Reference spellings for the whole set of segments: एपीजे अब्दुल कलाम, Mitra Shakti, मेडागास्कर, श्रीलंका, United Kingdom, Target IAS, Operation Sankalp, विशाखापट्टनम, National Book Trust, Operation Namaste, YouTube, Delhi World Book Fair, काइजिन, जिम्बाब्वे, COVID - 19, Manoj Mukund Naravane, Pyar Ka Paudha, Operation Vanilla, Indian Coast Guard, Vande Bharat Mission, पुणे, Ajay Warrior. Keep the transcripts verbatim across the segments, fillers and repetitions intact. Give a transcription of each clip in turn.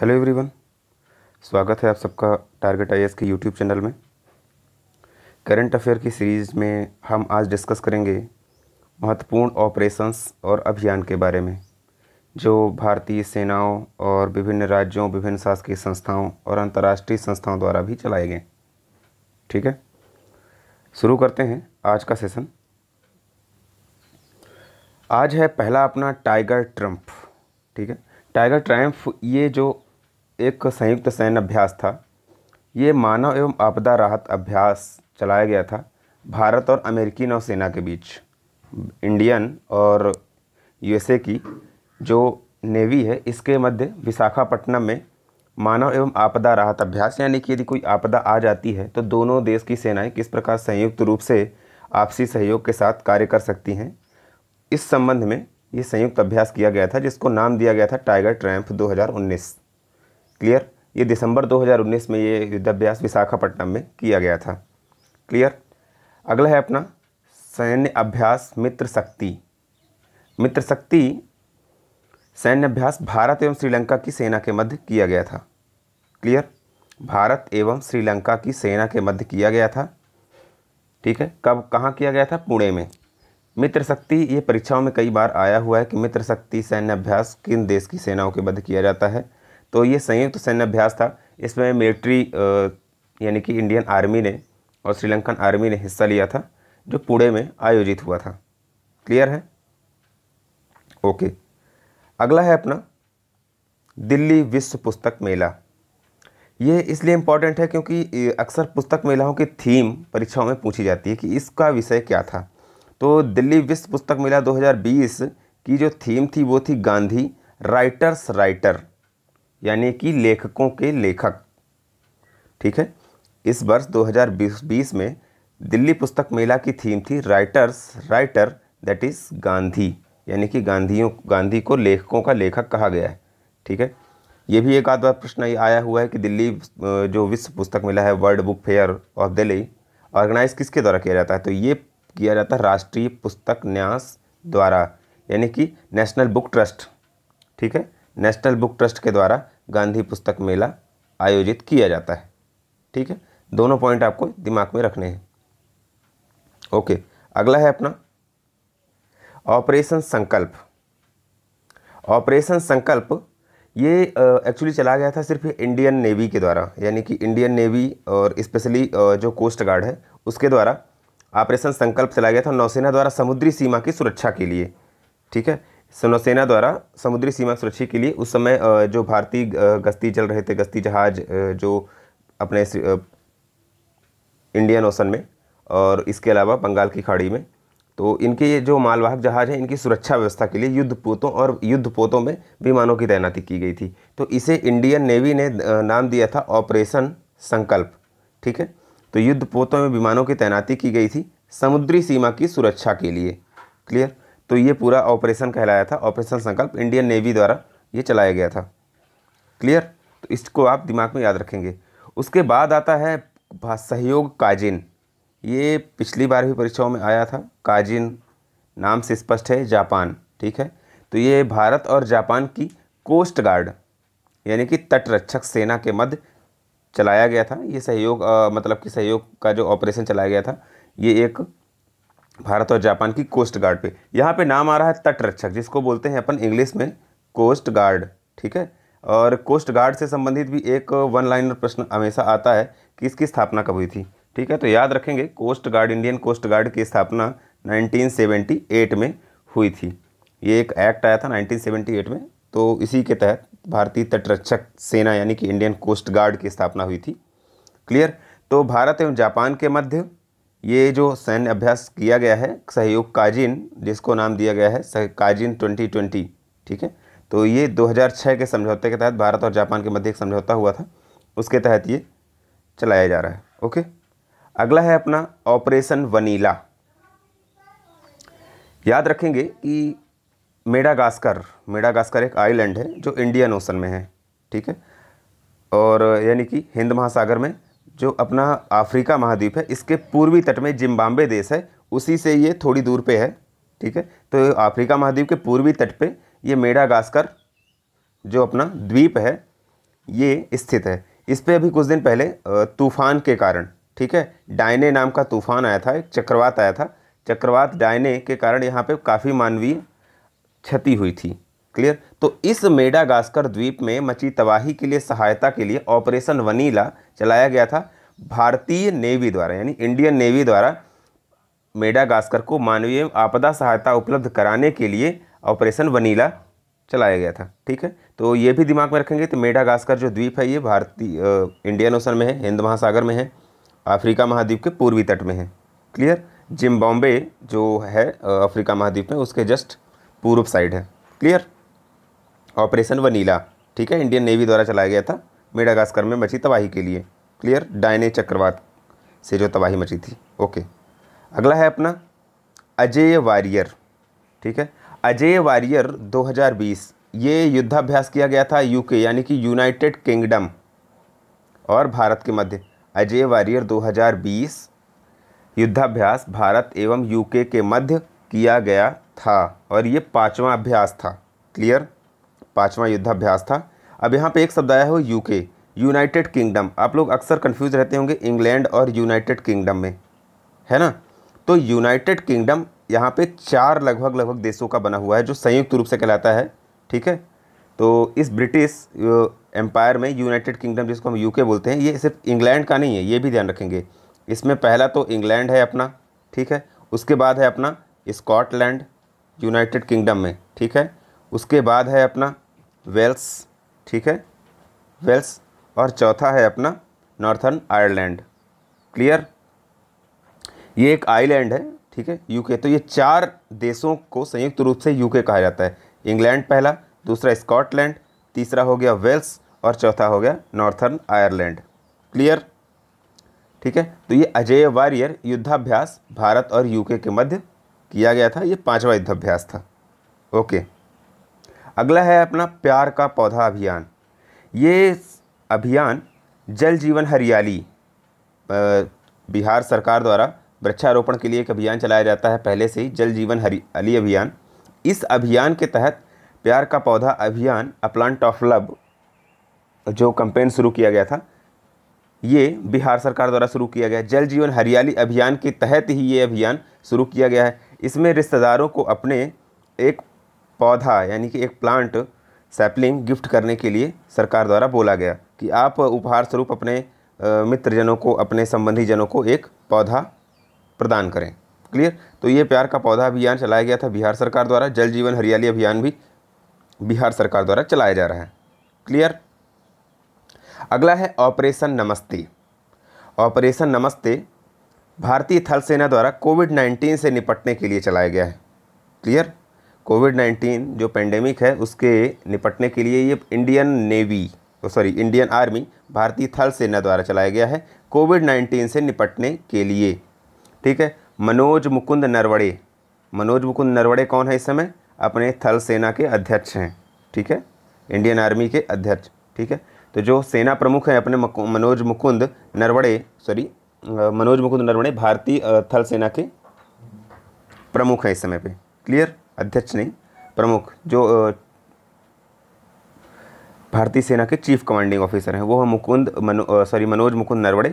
Hello everyone, स्वागत है आप सबका टारगेट आईएएस के यूट्यूब चैनल में। करंट अफेयर की सीरीज़ में हम आज डिस्कस करेंगे महत्वपूर्ण ऑपरेशंस और अभियान के बारे में जो भारतीय सेनाओं और विभिन्न राज्यों, विभिन्न शासकीय संस्थाओं और अंतर्राष्ट्रीय संस्थाओं द्वारा भी चलाए गए। ठीक है, शुरू करते हैं आज का सेशन। आज है पहला अपना टाइगर ट्रम्प। ठीक है, टाइगर ट्रायम्फ ये जो एक संयुक्त सैन्य अभ्यास था, ये मानव एवं आपदा राहत अभ्यास चलाया गया था भारत और अमेरिकी नौसेना के बीच। इंडियन और यूएसए की जो नेवी है इसके मध्य विशाखापट्टनम में मानव एवं आपदा राहत अभ्यास, यानी कि यदि कोई आपदा आ जाती है तो दोनों देश की सेनाएं किस प्रकार संयुक्त रूप से आपसी सहयोग के साथ कार्य कर सकती हैं, इस संबंध में ये संयुक्त अभ्यास किया गया था जिसको नाम दिया गया था टाइगर ट्रायम्फ दो हज़ार उन्नीस। क्लियर, ये दिसंबर दो हज़ार उन्नीस में ये युद्धाभ्यास विशाखापट्टनम में किया गया था। क्लियर, अगला है अपना सैन्य अभ्यास मित्र शक्ति। मित्र शक्ति सैन्य अभ्यास भारत एवं श्रीलंका की सेना के मध्य किया गया था। क्लियर, भारत एवं श्रीलंका की सेना के मध्य किया गया था। ठीक है, कब कहाँ किया गया था? पुणे में। मित्र शक्ति ये परीक्षाओं में कई बार आया हुआ है कि मित्र शक्ति सैन्य अभ्यास किन देश की सेनाओं के मध्य किया जाता है। तो ये संयुक्त तो सैन्य अभ्यास था, इसमें मिलिट्री यानी कि इंडियन आर्मी ने और श्रीलंकन आर्मी ने हिस्सा लिया था, जो पुणे में आयोजित हुआ था। क्लियर है, ओके। अगला है अपना दिल्ली विश्व पुस्तक मेला। ये इसलिए इम्पॉर्टेंट है क्योंकि अक्सर पुस्तक मेलाओं की थीम परीक्षाओं में पूछी जाती है कि इसका विषय क्या था। तो दिल्ली विश्व पुस्तक मेला दो हज़ार बीस की जो थीम थी वो थी गांधी राइटर्स राइटर, यानी कि लेखकों के लेखक। ठीक है, इस वर्ष दो हज़ार बीस में दिल्ली पुस्तक मेला की थीम थी writers writer, that is Gandhi, यानी कि गांधियों गांधी को लेखकों का लेखक कहा गया है। ठीक है, ये भी एक आध बार प्रश्न ये आया हुआ है कि दिल्ली जो विश्व पुस्तक मेला है, world book fair of Delhi, organise किसके द्वारा किया जाता है? तो ये किया जाता है राष्ट्रीय पुस्तक न्यास द्वारा, यानी कि नेशनल बुक ट्रस्ट। ठीक है, नेशनल बुक ट्रस्ट के द्वारा गांधी पुस्तक मेला आयोजित किया जाता है। ठीक है, दोनों पॉइंट आपको दिमाग में रखने हैं। ओके, अगला है अपना ऑपरेशन संकल्प। ऑपरेशन संकल्प ये एक्चुअली चलाया गया था सिर्फ इंडियन नेवी के द्वारा, यानी कि इंडियन नेवी और स्पेशली जो कोस्ट गार्ड है उसके द्वारा ऑपरेशन संकल्प चलाया गया था नौसेना द्वारा समुद्री सीमा की सुरक्षा के लिए। ठीक है, नौसेना द्वारा समुद्री सीमा सुरक्षा के लिए उस समय जो भारतीय गश्ती चल रहे थे, गश्ती जहाज जो अपने इंडियन ओशन में और इसके अलावा बंगाल की खाड़ी में, तो इनके जो मालवाहक जहाज हैं इनकी सुरक्षा व्यवस्था के लिए युद्धपोतों और युद्धपोतों में विमानों की तैनाती की गई थी। तो इसे इंडियन नेवी ने नाम दिया था ऑपरेशन संकल्प। ठीक है, तो युद्धपोतों में विमानों की तैनाती की गई थी समुद्री सीमा की सुरक्षा के लिए। क्लियर, तो ये पूरा ऑपरेशन कहलाया था ऑपरेशन संकल्प, इंडियन नेवी द्वारा ये चलाया गया था। क्लियर, तो इसको आप दिमाग में याद रखेंगे। उसके बाद आता है सहयोग काइजिन। ये पिछली बार भी परीक्षाओं में आया था। काइजिन नाम से स्पष्ट है, जापान। ठीक है, तो ये भारत और जापान की कोस्ट गार्ड यानी कि तटरक्षक सेना के मध्य चलाया गया था। ये सहयोग आ, मतलब कि सहयोग का जो ऑपरेशन चलाया गया था ये एक भारत और जापान की कोस्ट गार्ड पे, यहाँ पे नाम आ रहा है तटरक्षक, जिसको बोलते हैं अपन इंग्लिश में कोस्ट गार्ड। ठीक है, और कोस्ट गार्ड से संबंधित भी एक वन लाइनर प्रश्न हमेशा आता है कि इसकी स्थापना कब हुई थी। ठीक है, तो याद रखेंगे coast guard, Indian coast guard की स्थापना नाइनटीन सेवेंटी एट में हुई थी। ये एक एक्ट आया था नाइनटीन सेवेंटी एट में, तो इसी के तहत भारतीय तटरक्षक सेना यानी कि इंडियन कोस्ट गार्ड की स्थापना हुई थी। क्लियर, तो भारत एवं जापान के मध्य ये जो सैन्य अभ्यास किया गया है सहयोग काइजिन, जिसको नाम दिया गया है काइजिन ट्वेंटी ट्वेंटी। ठीक है, तो ये दो हज़ार छह के समझौते के तहत भारत और जापान के मध्य एक समझौता हुआ था, उसके तहत ये चलाया जा रहा है। ओके, अगला है अपना ऑपरेशन वनीला। याद रखेंगे कि मेडागास्कर, मेडागास्कर एक आइलैंड है जो इंडियन ओशन में है। ठीक है, और यानी कि हिंद महासागर में जो अपना अफ्रीका महाद्वीप है इसके पूर्वी तट में जिम्बाब्वे देश है, उसी से ये थोड़ी दूर पे है। ठीक है, तो अफ्रीका महाद्वीप के पूर्वी तट पे ये मेडागास्कर जो अपना द्वीप है ये स्थित है। इस पर अभी कुछ दिन पहले तूफान के कारण, ठीक है, डायने नाम का तूफान आया था, एक चक्रवात आया था। चक्रवात डायने के कारण यहाँ पे काफ़ी मानवीय क्षति हुई थी, क्लियर। तो इस मेडागास्कर द्वीप में मची तबाही के लिए सहायता के लिए ऑपरेशन वनीला चलाया गया था भारतीय नेवी द्वारा, यानी इंडियन नेवी द्वारा। मेडागास्कर को मानवीय आपदा सहायता उपलब्ध कराने के लिए ऑपरेशन वनीला चलाया गया था, ठीक है। तो ये भी दिमाग में रखेंगे। तो मेडागास्कर जो द्वीप है ये भारतीय इंडियन ओशन में है, हिंद महासागर में है, अफ्रीका महाद्वीप के पूर्वी तट में है, क्लियर। जिम्बाब्वे जो है अफ्रीका महाद्वीप में, उसके जस्ट पूर्व साइड है, क्लियर। ऑपरेशन वनीला, ठीक है, इंडियन नेवी द्वारा चलाया गया था मेडागास्कर में मची तबाही के लिए, क्लियर। डायने चक्रवात से जो तबाही मची थी, ओके। अगला है अपना अजय वारियर, ठीक है। अजय वारियर दो हज़ार बीस ये युद्धाभ्यास किया गया था यूके यानी कि यूनाइटेड किंगडम और भारत के मध्य। अजय वारियर दो हज़ार बीस युद्धाभ्यास भारत एवं यूके के मध्य किया गया था और ये पाँचवा अभ्यास था, क्लियर, पाँचवां युद्धाभ्यास था। अब यहाँ पे एक शब्द आया है यूके, यूनाइटेड किंगडम। आप लोग अक्सर कंफ्यूज रहते होंगे इंग्लैंड और यूनाइटेड किंगडम में, है ना। तो यूनाइटेड किंगडम यहाँ पे चार लगभग लगभग देशों का बना हुआ है जो संयुक्त रूप से कहलाता है, ठीक है। तो इस ब्रिटिश एम्पायर में यूनाइटेड किंगडम जिसको हम यूके बोलते हैं, ये सिर्फ इंग्लैंड का नहीं है, ये भी ध्यान रखेंगे। इसमें पहला तो इंग्लैंड है अपना, ठीक है। उसके बाद है अपना स्कॉटलैंड यूनाइटेड किंगडम में, ठीक है। उसके बाद है अपना वेल्स, ठीक है, वेल्स। और चौथा है अपना नॉर्थर्न आयरलैंड, क्लियर। ये एक आइलैंड है, ठीक है, यूके। तो ये चार देशों को संयुक्त रूप से यूके कहा जाता है। इंग्लैंड पहला, दूसरा स्कॉटलैंड, तीसरा हो गया वेल्स और चौथा हो गया नॉर्थर्न आयरलैंड, क्लियर, ठीक है। तो ये अजय वारियर युद्धाभ्यास भारत और यूके के मध्य किया गया था, ये पांचवा युद्धाभ्यास था, ओके। अगला है अपना प्यार का पौधा अभियान। ये अभियान जल जीवन हरियाली, बिहार सरकार द्वारा वृक्षारोपण के लिए एक अभियान चलाया जाता है पहले से ही, जल जीवन हरियाली अभियान। इस अभियान के तहत प्यार का पौधा अभियान, अ प्लांट ऑफ लव, जो कैंपेन शुरू किया गया था, ये बिहार सरकार द्वारा शुरू किया गया। जल जीवन हरियाली अभियान के तहत ही ये अभियान शुरू किया गया है। इसमें रिश्तेदारों को अपने एक पौधा यानी कि एक प्लांट सैपलिंग गिफ्ट करने के लिए सरकार द्वारा बोला गया कि आप उपहार स्वरूप अपने मित्रजनों को, अपने संबंधी जनों को एक पौधा प्रदान करें, क्लियर। तो ये प्यार का पौधा अभियान चलाया गया था बिहार सरकार द्वारा। जल जीवन हरियाली अभियान भी बिहार सरकार द्वारा चलाया जा रहा है, क्लियर। अगला है ऑपरेशन नमस्ते। ऑपरेशन नमस्ते भारतीय थल सेना द्वारा कोविड नाइन्टीन से निपटने के लिए चलाया गया है, क्लियर। कोविड नाइन्टीन जो पेंडेमिक है उसके निपटने के लिए ये Indian navy sorry Indian army भारतीय थल सेना द्वारा चलाया गया है, कोविड नाइन्टीन से निपटने के लिए, ठीक है। मनोज मुकुंद नरवणे, मनोज मुकुंद नरवणे कौन है इस समय? अपने थल सेना के अध्यक्ष हैं, ठीक है, इंडियन आर्मी के अध्यक्ष, ठीक है। तो जो सेना प्रमुख हैं अपने मनोज मुकुंद नरवणे सॉरी मनोज मुकुंद नरवणे भारतीय थल सेना के प्रमुख हैं इस समय पे, क्लियर, अध्यक्ष नहीं प्रमुख, जो भारतीय सेना के चीफ कमांडिंग ऑफिसर हैं वो है मुकुंद मनो सॉरी मनोज मुकुंद नरवणे।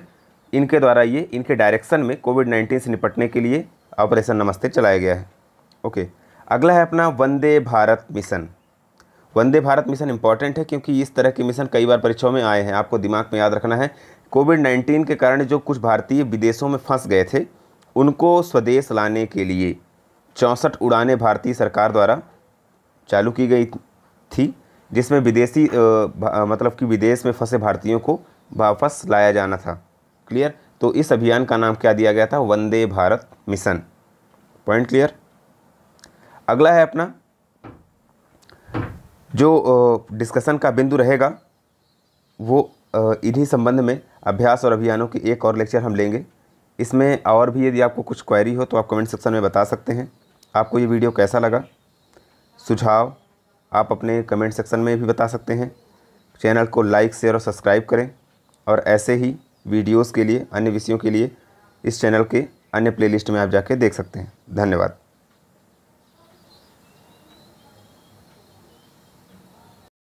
इनके द्वारा ये इनके डायरेक्शन में कोविड नाइन्टीन से निपटने के लिए ऑपरेशन नमस्ते चलाया गया है, ओके। अगला है अपना Vande Bharat mission. Vande Bharat mission important है क्योंकि इस तरह के मिशन कई बार परीक्षाओं में आए हैं, आपको दिमाग में याद रखना है। कोविड नाइन्टीन के कारण जो कुछ भारतीय विदेशों में फंस गए थे उनको स्वदेश लाने के लिए चौंसठ उड़ानें भारतीय सरकार द्वारा चालू की गई थी, जिसमें विदेशी मतलब कि विदेश में फंसे भारतीयों को वापस लाया जाना था, क्लियर। तो इस अभियान का नाम क्या दिया गया था? Vande Bharat mission, point clear. अगला है अपना जो डिस्कशन का बिंदु रहेगा वो इन्हीं संबंध में अभ्यास और अभियानों की एक और लेक्चर हम लेंगे। इसमें और भी यदि आपको कुछ क्वेरी हो तो आप कमेंट सेक्शन में बता सकते हैं। आपको ये वीडियो कैसा लगा, सुझाव आप अपने कमेंट सेक्शन में भी बता सकते हैं। चैनल को लाइक, शेयर और सब्सक्राइब करें और ऐसे ही वीडियोस के लिए, अन्य विषयों के लिए इस चैनल के अन्य प्लेलिस्ट में आप जाके देख सकते हैं। धन्यवाद।